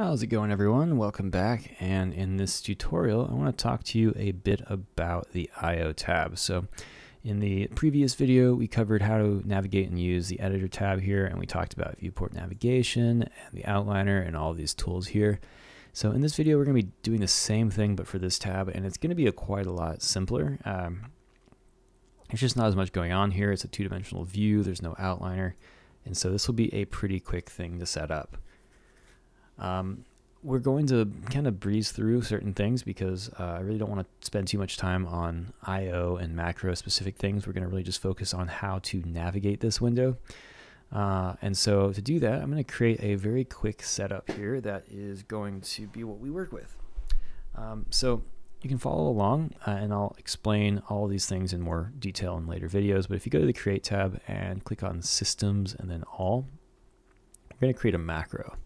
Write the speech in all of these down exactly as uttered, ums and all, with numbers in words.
How's it going, everyone? Welcome back, and in this tutorial I want to talk to you a bit about the I O tab. So in the previous video we covered how to navigate and use the editor tab here, and we talked about viewport navigation and the outliner and all these tools here. So in this video we're going to be doing the same thing but for this tab, and it's going to be a quite a lot simpler. Um, there's just not as much going on here. It's a two-dimensional view, there's no outliner, and so this will be a pretty quick thing to set up. Um, we're going to kind of breeze through certain things because uh, I really don't want to spend too much time on I O and macro specific things. We're going to really just focus on how to navigate this window. Uh, and so to do that, I'm going to create a very quick setup here that is going to be what we work with. Um, so you can follow along uh, and I'll explain all these things in more detail in later videos. But if you go to the Create tab and click on Systems and then All, we're going to create a macro.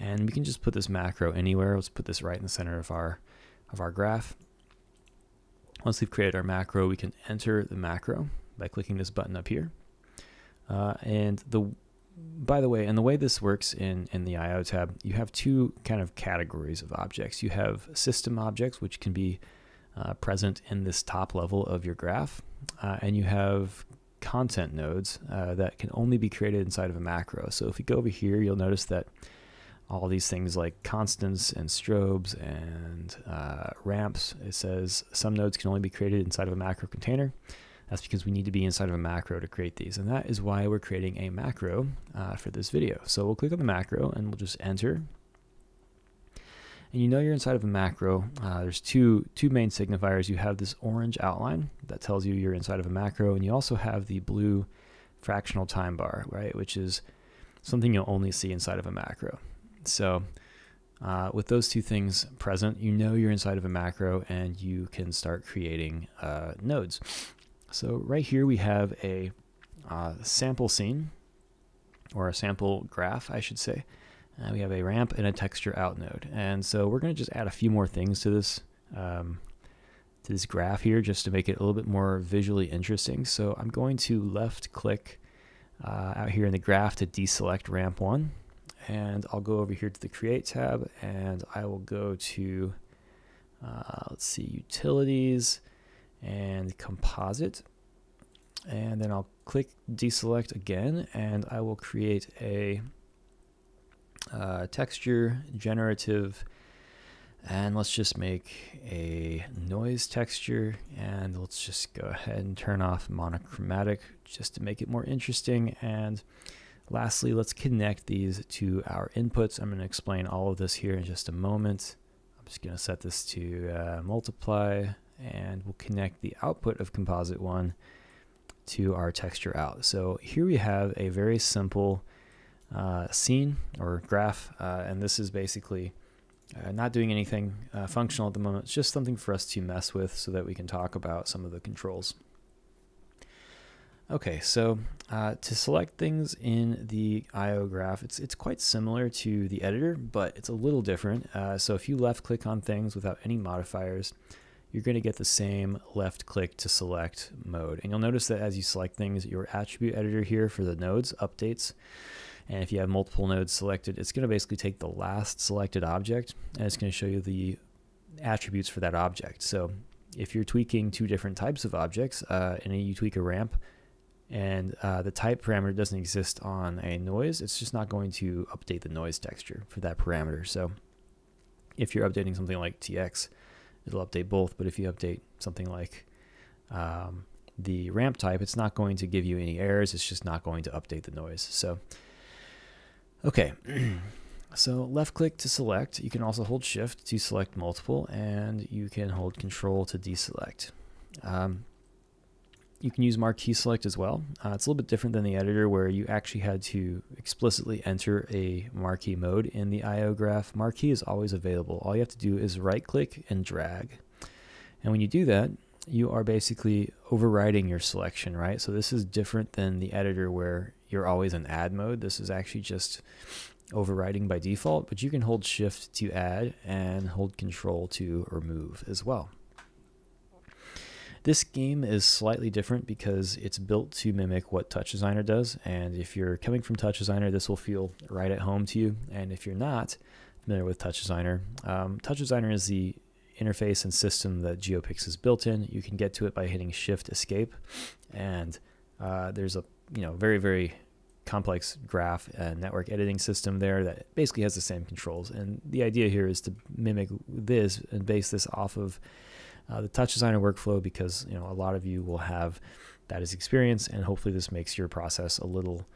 And we can just put this macro anywhere. Let's put this right in the center of our of our graph. Once we've created our macro, we can enter the macro by clicking this button up here. Uh, and the by the way, and the way this works in in the I O tab, you have two kind of categories of objects. You have system objects, which can be uh, present in this top level of your graph, uh, and you have content nodes uh, that can only be created inside of a macro. So if we go over here, you'll notice that all these things like constants and strobes and uh, ramps, it says some nodes can only be created inside of a macro container. That's because we need to be inside of a macro to create these. And that is why we're creating a macro uh, for this video. So we'll click on the macro and we'll just enter. And you know you're inside of a macro. Uh, there's two, two main signifiers. You have this orange outline that tells you you're inside of a macro, and you also have the blue fractional time bar, right? Which is something you'll only see inside of a macro. So uh, with those two things present, you know you're inside of a macro and you can start creating uh, nodes. So right here we have a uh, sample scene, or a sample graph, I should say. Uh, we have a ramp and a texture out node. And so we're going to just add a few more things to this, um, to this graph here just to make it a little bit more visually interesting. So I'm going to left click uh, out here in the graph to deselect ramp one. And I'll go over here to the Create tab, and I will go to, uh, let's see, Utilities and Composite. And then I'll click Deselect again, and I will create a uh, Texture Generative. And let's just make a noise texture, and let's just go ahead and turn off Monochromatic just to make it more interesting. And lastly, let's connect these to our inputs. I'm going to explain all of this here in just a moment. I'm just going to set this to uh, multiply, and we'll connect the output of composite one to our texture out. So here we have a very simple uh, scene or graph, uh, and this is basically uh, not doing anything uh, functional at the moment. It's just something for us to mess with so that we can talk about some of the controls. Okay, so uh, to select things in the I O graph, it's, it's quite similar to the editor, but it's a little different. Uh, so if you left click on things without any modifiers, you're going to get the same left click to select mode. And you'll notice that as you select things, your attribute editor here for the nodes updates. And if you have multiple nodes selected, it's going to basically take the last selected object, and it's going to show you the attributes for that object. So if you're tweaking two different types of objects, uh, and you tweak a ramp, and uh, the type parameter doesn't exist on a noise, it's just not going to update the noise texture for that parameter. So if you're updating something like T X, it'll update both, but if you update something like um, the ramp type, it's not going to give you any errors, it's just not going to update the noise. So, okay. So left click to select. You can also hold shift to select multiple, and you can hold control to deselect. Um, You can use marquee select as well. Uh, it's a little bit different than the editor, where you actually had to explicitly enter a marquee mode in the I O graph. Marquee is always available. All you have to do is right click and drag. And when you do that, you are basically overriding your selection, right? So this is different than the editor where you're always in add mode. This is actually just overriding by default, but you can hold shift to add and hold control to remove as well. This game is slightly different because it's built to mimic what TouchDesigner does, and if you're coming from TouchDesigner, this will feel right at home to you, and if you're not, familiar with TouchDesigner, um, TouchDesigner is the interface and system that GeoPix is built in. You can get to it by hitting Shift Escape, and uh, there's a you know very very complex graph and network editing system there that basically has the same controls. And the idea here is to mimic this and base this off of uh, the TouchDesigner workflow, because you know a lot of you will have that as experience, and hopefully this makes your process a little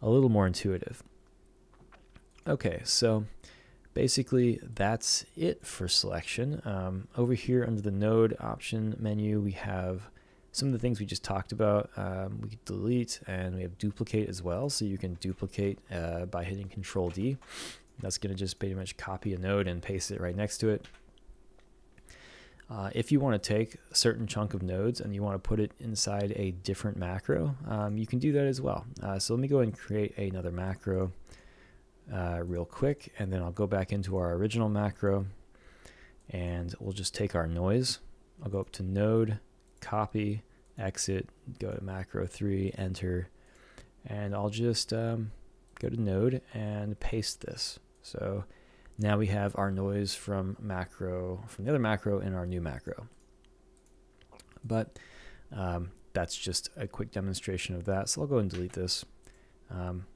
a little more intuitive. Okay, so basically that's it for selection. Um, over here under the node option menu, we have some of the things we just talked about. Um, we could delete, and we have duplicate as well. So you can duplicate uh, by hitting Control D. That's going to just pretty much copy a node and paste it right next to it. Uh, if you want to take a certain chunk of nodes and you want to put it inside a different macro, um, you can do that as well. Uh, so let me go ahead and create another macro uh, real quick, and then I'll go back into our original macro, and we'll just take our noise. I'll go up to node, copy, exit, go to macro three, enter, and I'll just um, go to node and paste this. So now we have our noise from macro, from the other macro in our new macro. But um, that's just a quick demonstration of that. So I'll go and delete this. Um,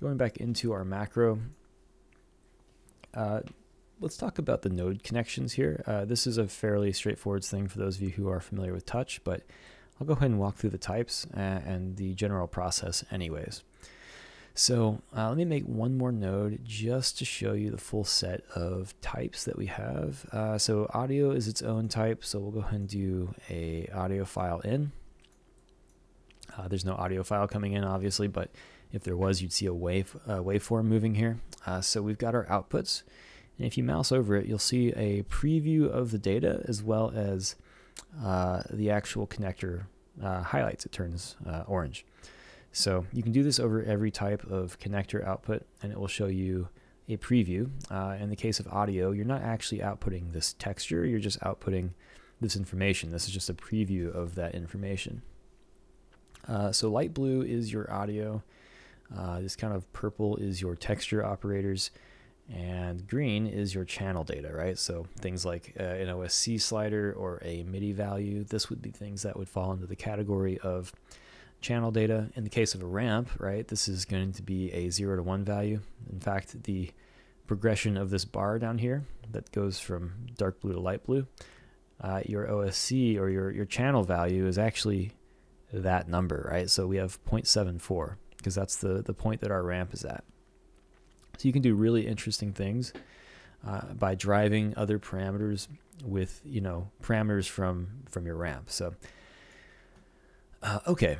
going back into our macro, uh, let's talk about the node connections here. Uh, this is a fairly straightforward thing for those of you who are familiar with Touch, but I'll go ahead and walk through the types and, and the general process anyways. So uh, let me make one more node just to show you the full set of types that we have. Uh, so audio is its own type, so we'll go ahead and do a audio file in. Uh, there's no audio file coming in, obviously, but if there was, you'd see a wave uh, waveform moving here. Uh, so we've got our outputs. And if you mouse over it, you'll see a preview of the data as well as uh, the actual connector uh, highlights. It turns uh, orange. So you can do this over every type of connector output, and it will show you a preview. Uh, in the case of audio, you're not actually outputting this texture. You're just outputting this information. This is just a preview of that information. Uh, so light blue is your audio. Uh, this kind of purple is your texture operators. And green is your channel data, right? So things like uh, an O S C slider or a MIDI value, this would be things that would fall into the category of channel data. In the case of a ramp, right, this is going to be a zero to one value. In fact, the progression of this bar down here that goes from dark blue to light blue, uh, your O S C or your, your channel value is actually that number, right? So we have zero point seven four because that's the, the point that our ramp is at. So you can do really interesting things uh, by driving other parameters with, you know, parameters from, from your ramp. So, uh, okay.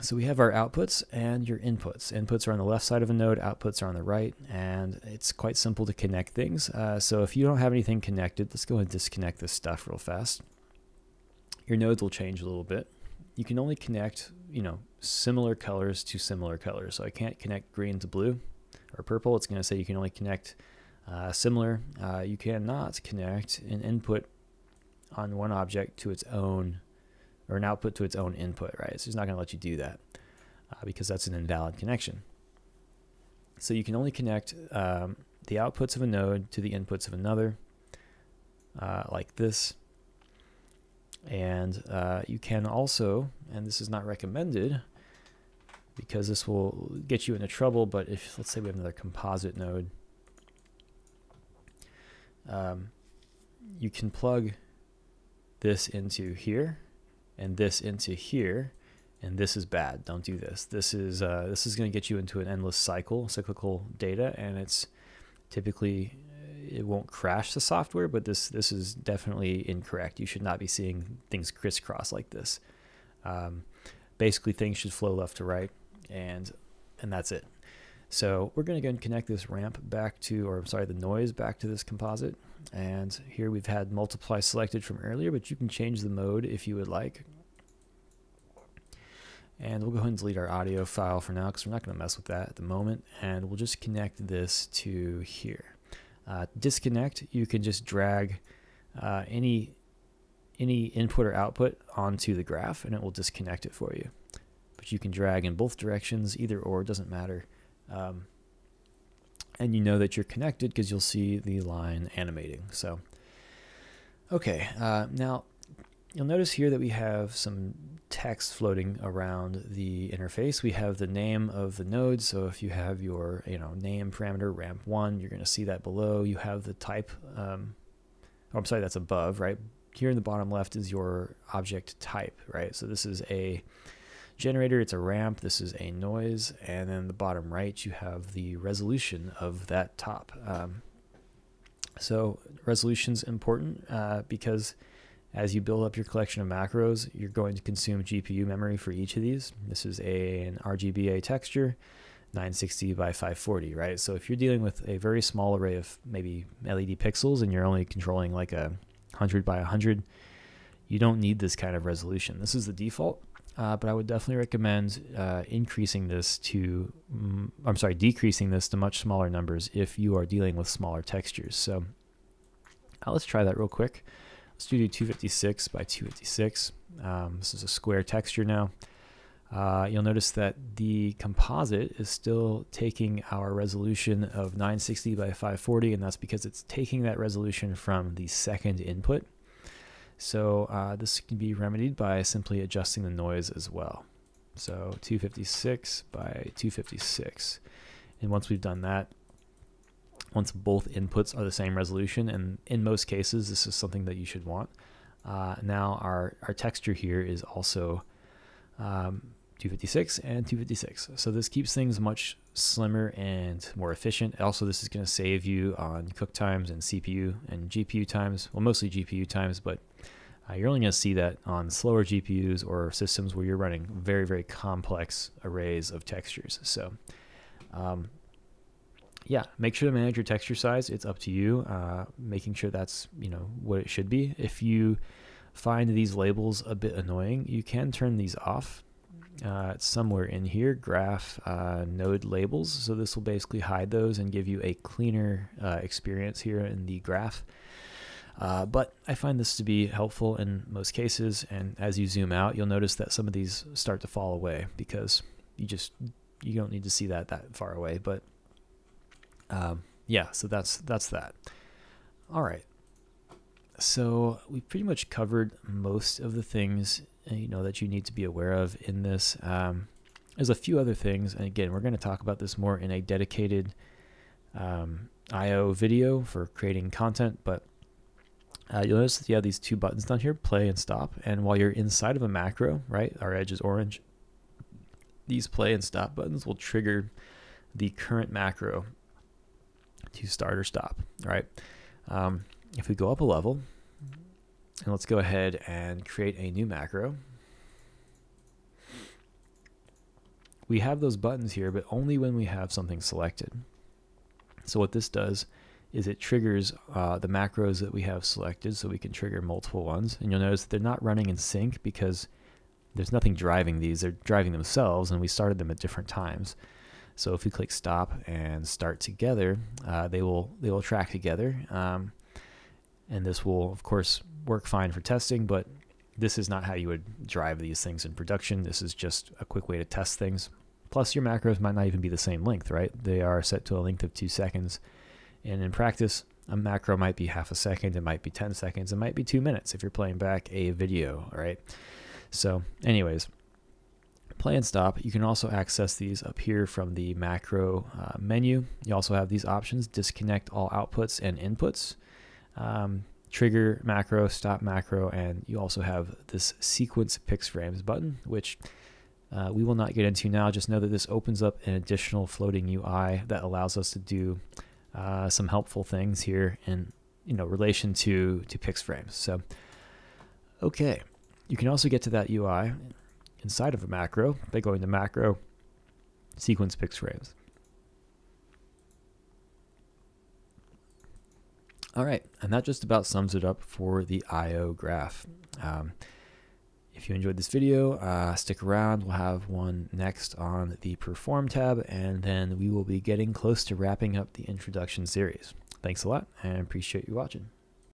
So we have our outputs and your inputs. Inputs are on the left side of a node, outputs are on the right, and it's quite simple to connect things. Uh, so if you don't have anything connected, let's go ahead and disconnect this stuff real fast. Your nodes will change a little bit. You can only connect, you know, similar colors to similar colors. So I can't connect green to blue or purple. It's going to say you can only connect uh, similar. Uh, you cannot connect an input on one object to its own, or an output to its own input, right? So it's not going to let you do that uh, because that's an invalid connection. So you can only connect um, the outputs of a node to the inputs of another, uh, like this. And uh, you can also, and this is not recommended, because this will get you into trouble, but if, let's say we have another composite node, um, you can plug this into here, and this into here, and this is bad. Don't do this. This is uh, this is going to get you into an endless cycle, cyclical data, and it's typically it won't crash the software, but this this is definitely incorrect. You should not be seeing things crisscross like this. Um, basically, things should flow left to right. And and that's it. So we're going to go and connect this ramp back to, or I'm sorry, the noise back to this composite. And here we've had multiply selected from earlier, but you can change the mode if you would like. And we'll go ahead and delete our audio file for now because we're not going to mess with that at the moment. And we'll just connect this to here. Uh, disconnect, you can just drag uh, any, any input or output onto the graph and it will disconnect it for you. But you can drag in both directions, either or, it doesn't matter. Um, and you know that you're connected because you'll see the line animating. So, okay, uh, now you'll notice here that we have some text floating around the interface. We have the name of the node, so if you have your you know name parameter ramp one, you're going to see that below. You have the type, um, oh, I'm sorry, that's above, right? Here in the bottom left is your object type, right? So this is a generator, it's a ramp, this is a noise, and then the bottom right you have the resolution of that top. Um, so resolution's important uh, because as you build up your collection of macros, you're going to consume G P U memory for each of these. This is a, an R G B A texture, nine sixty by five forty, right? So if you're dealing with a very small array of maybe L E D pixels and you're only controlling like a one hundred by one hundred, you don't need this kind of resolution. This is the default, uh, but I would definitely recommend uh, increasing this to, mm, I'm sorry, decreasing this to much smaller numbers if you are dealing with smaller textures. So uh, let's try that real quick. Let's do two fifty-six by two fifty-six. Um, this is a square texture now. Uh, you'll notice that the composite is still taking our resolution of nine sixty by five forty, and that's because it's taking that resolution from the second input. So uh, this can be remedied by simply adjusting the noise as well. So two fifty-six by two fifty-six. And once we've done that, once both inputs are the same resolution, and in most cases this is something that you should want, uh, now our, our texture here is also um, two fifty-six and two fifty-six. So this keeps things much slimmer and more efficient. Also, this is going to save you on cook times and C P U and G P U times, well, mostly G P U times, but uh, you're only going to see that on slower G P Us or systems where you're running very, very complex arrays of textures. So um, yeah, make sure to manage your texture size. It's up to you, uh, making sure that's you know what it should be. If you find these labels a bit annoying, you can turn these off. Uh, it's somewhere in here, graph uh, node labels. So this will basically hide those and give you a cleaner uh, experience here in the graph. Uh, but I find this to be helpful in most cases. And as you zoom out, you'll notice that some of these start to fall away because you just you don't need to see that that far away. But Um, yeah, so that's that's that. All right, so we pretty much covered most of the things you know that you need to be aware of in this. Um, there's a few other things, and again, we're going to talk about this more in a dedicated um, I O video for creating content. But uh, you'll notice that you have these two buttons down here, play and stop. And while you're inside of a macro, right, our edge is orange. These play and stop buttons will trigger the current macro to start or stop, right? Um, if we go up a level, and let's go ahead and create a new macro. We have those buttons here, but only when we have something selected. So what this does is it triggers uh, the macros that we have selected, so we can trigger multiple ones. And you'll notice they're not running in sync because there's nothing driving these. They're driving themselves, and we started them at different times. So if we click stop and start together, uh, they will they will track together, um, and this will of course work fine for testing. But this is not how you would drive these things in production. This is just a quick way to test things. Plus, your macros might not even be the same length, right? They are set to a length of two seconds, and in practice, a macro might be half a second, it might be ten seconds, it might be two minutes if you're playing back a video, all right? So, anyways. Play and stop. You can also access these up here from the macro uh, menu. You also have these options: disconnect all outputs and inputs, um, trigger macro, stop macro, and you also have this sequence pix frames button, which uh, we will not get into now. Just know that this opens up an additional floating U I that allows us to do uh, some helpful things here in you know relation to to pix frames. So, okay, you can also get to that U I inside of a macro by going to macro, sequence pix frames. All right, and that just about sums it up for the I O graph. Um, if you enjoyed this video, uh, stick around. We'll have one next on the perform tab, and then we will be getting close to wrapping up the introduction series. Thanks a lot, and appreciate you watching.